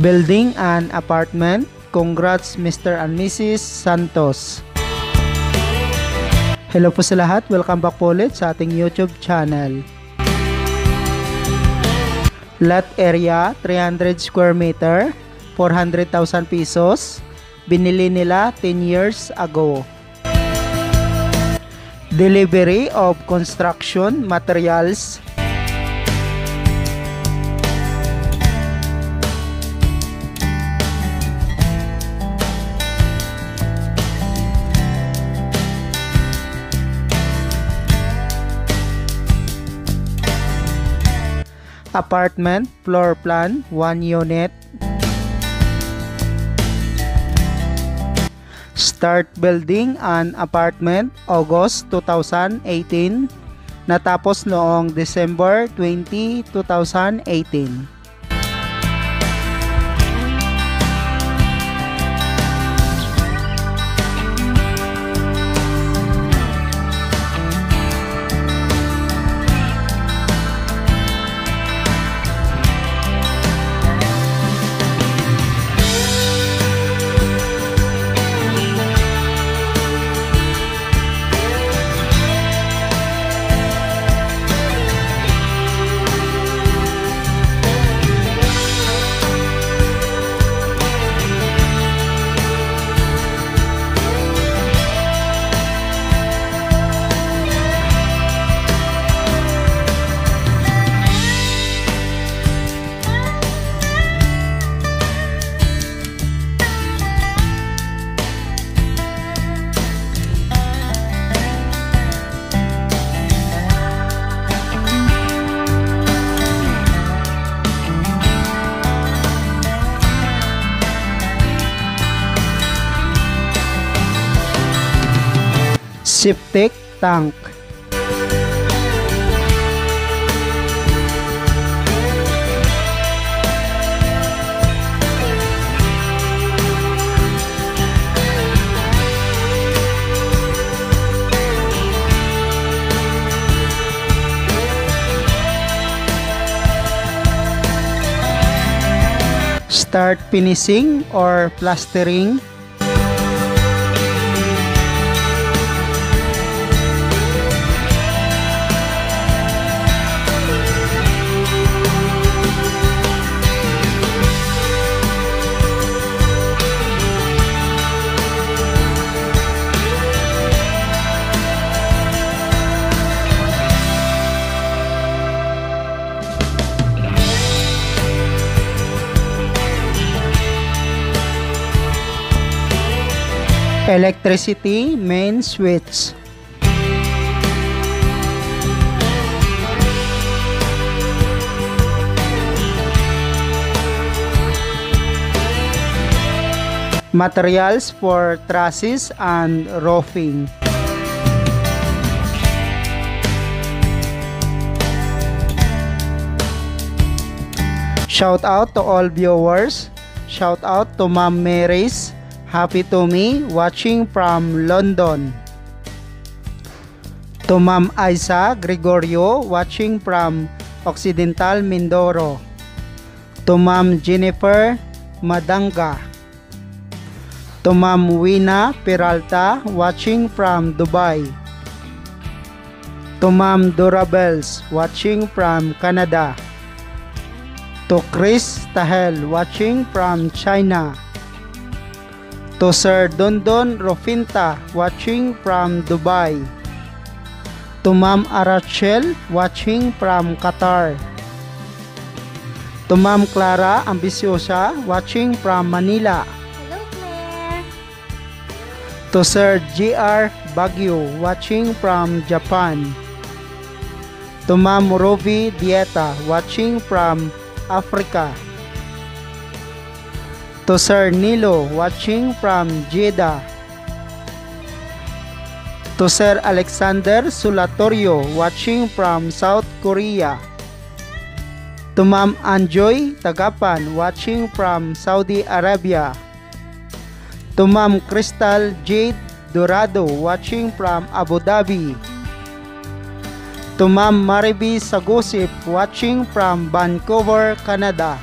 building an apartment. Congrats Mr. and Mrs. Santos. Hello po sa lahat. Welcome back po ulit sa ating YouTube channel. Lot area 300 square meter, 400,000 pesos. Binili nila 10 years ago. Delivery of construction materials. Apartment floor plan 1 unit. Start building an apartment August 2018, natapos noong December 20, 2018. Septic tank. Start finishing or plastering. Electricity main switch. Materials for trusses and roofing. Shout out to all viewers. Shout out to Ma'am Mary's. Happy to me watching from London. To Ma'am Isa Gregorio watching from Occidental Mindoro. To Ma'am Jennifer Madanga. To Ma'am Wina Peralta watching from Dubai. To Ma'am Durabels watching from Canada. To Chris Tahel watching from China. To Sir Dondon Rofinta watching from Dubai. To Ma'am Arachel watching from Qatar. To Ma'am Clara Ambiciosa watching from Manila. Hello Claire. To Sir G.R. Baguio watching from Japan. To Ma'am Rovi Dieta watching from Africa. To Sir Nilo watching from Jeddah. To Sir Alexander Sulatorio watching from South Korea. To Ma'am Anjoy Tagapan watching from Saudi Arabia. To Ma'am Crystal Jade Dorado watching from Abu Dhabi. To Ma'am Mariby Sagosip watching from Vancouver, Canada.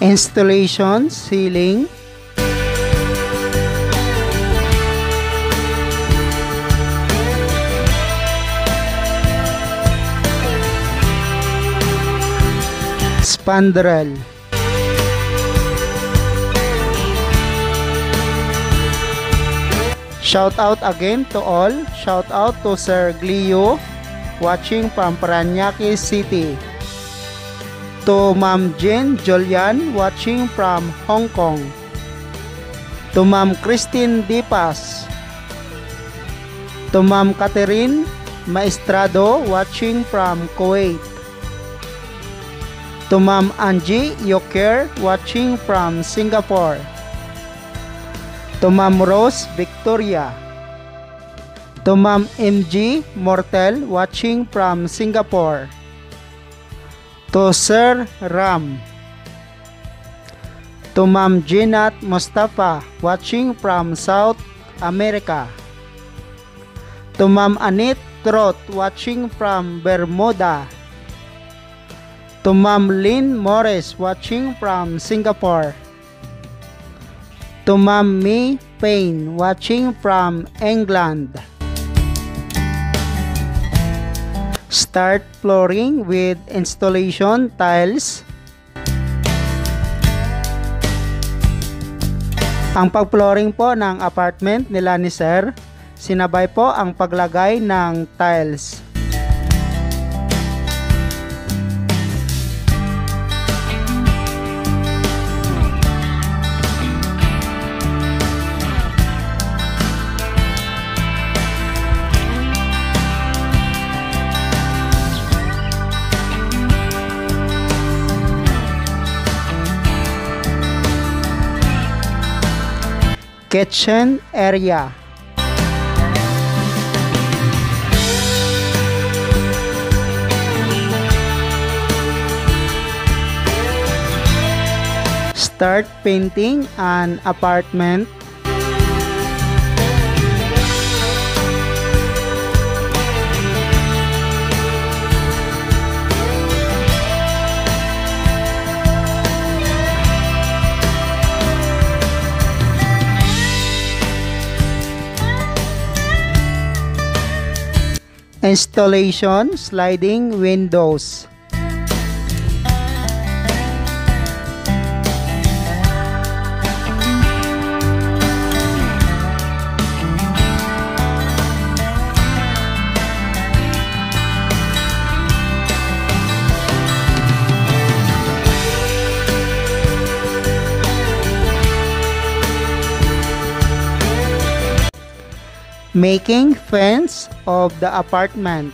installation, ceiling, spandrel. Shout out again to all. Shout out to Sir Glio watching from Paranaque City. To Ma'am Jane Jolian watching from Hong Kong. To Ma'am Christine Dipas. To Ma'am Catherine Maestrado watching from Kuwait. To Ma'am Angie Yoker watching from Singapore. To Ma'am Rose Victoria. To Ma'am MG Mortel watching from Singapore. To Sir Ram. To Ma'am Jinat Mustafa watching from South America. To Ma'am Anit Trot watching from Bermuda. To Ma'am Lynn Morris watching from Singapore. To Ma'am May Payne watching from England. Start flooring with installation tiles. Ang pag-flooring po ng apartment nila ni Sir, sinabay po ang paglagay ng tiles. Kitchen area. Start painting an apartment. Installation sliding windows. Making fence of the apartment.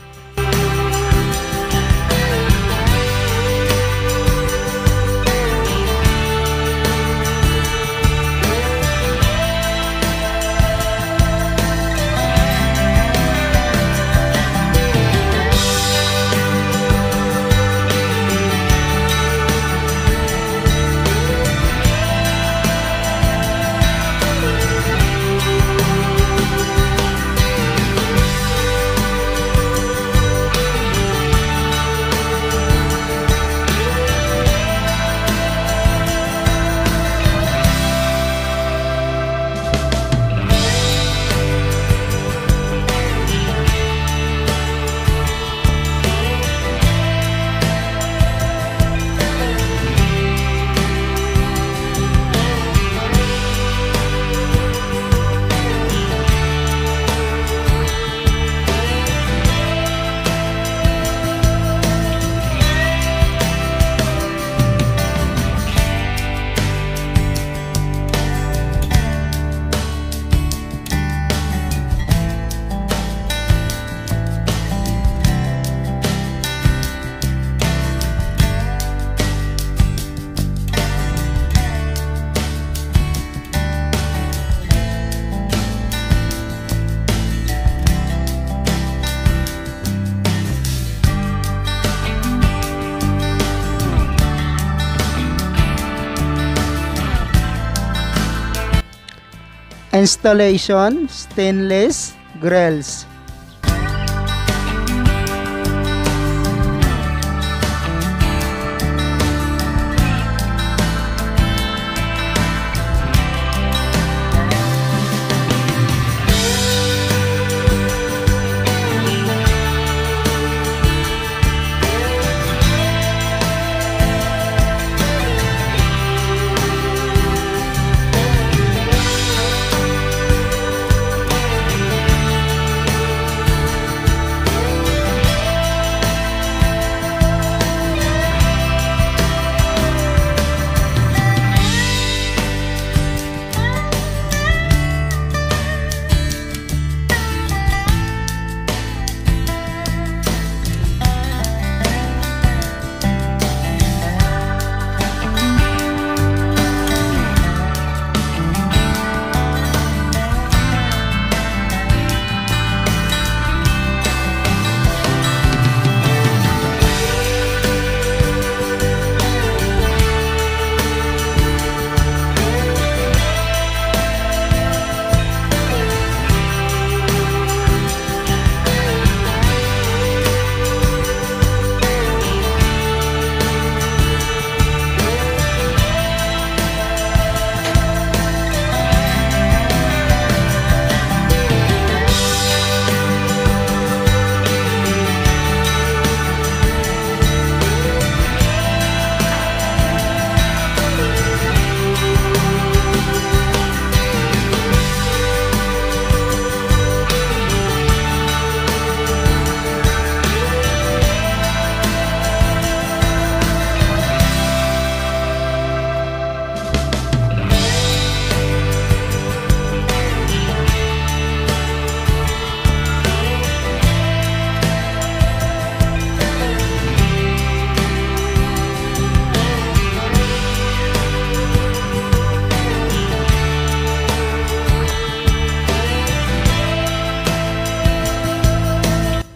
Installation stainless grills.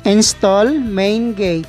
Install main gate.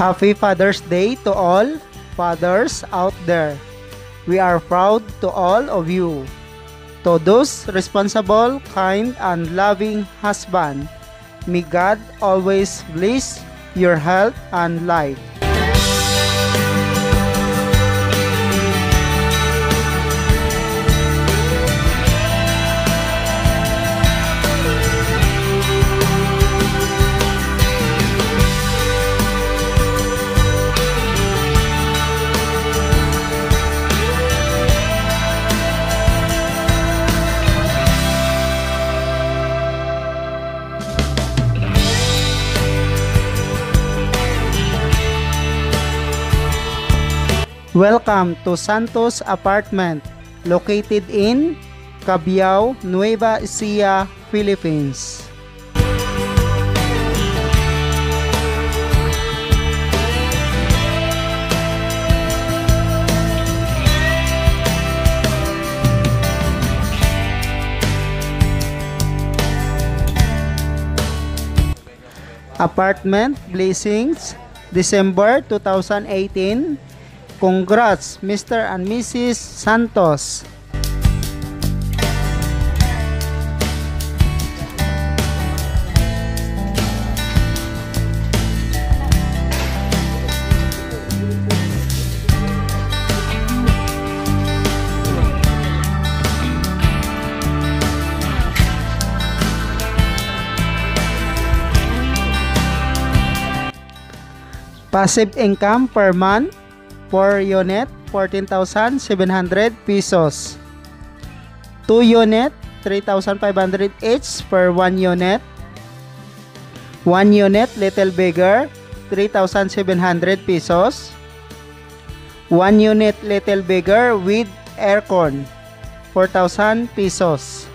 Happy Father's Day to all fathers out there. We are proud to all of you. To those responsible, kind, and loving husband, may God always bless your health and life. Welcome to Santos apartment located in Cabiao Nueva Ecija, Philippines. Apartment blessings December 2018. Congrats, Mr. and Mrs. Santos. Passive income per month per unit 14,700 pesos. 2 unit 3,500 each per 1 unit. 1 unit little bigger 3,700 pesos. 1 unit little bigger with aircon 4,000 pesos.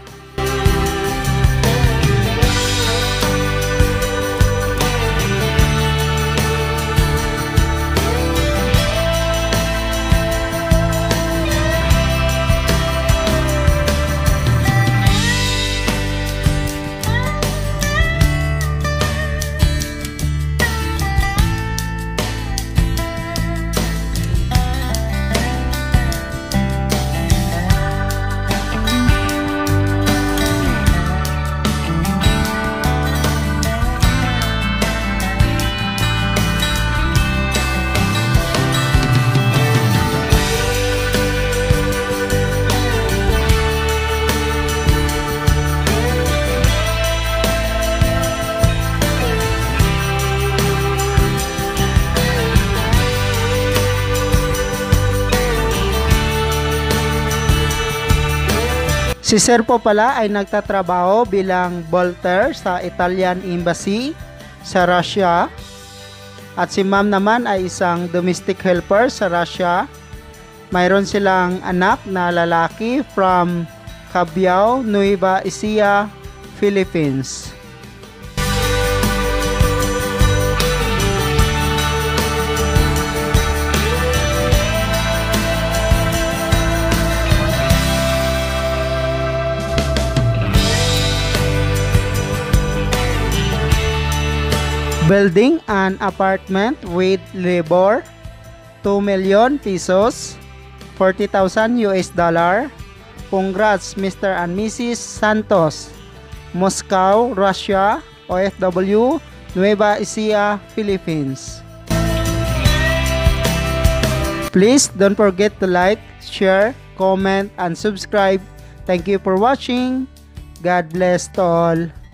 Si Sir po pala ay nagtatrabaho bilang bolter sa Italian Embassy sa Russia, at si Ma'am naman ay isang domestic helper sa Russia. Mayroon silang anak na lalaki from Cabiao Nueva Ecija, Philippines. Building an apartment with labor, 2 million pesos, 40,000 US dollar. Congrats Mr. and Mrs. Santos, Moscow, Russia, OFW, Nueva Ecija, Philippines. Please don't forget to like, share, comment, and subscribe. Thank you for watching. God bless to all.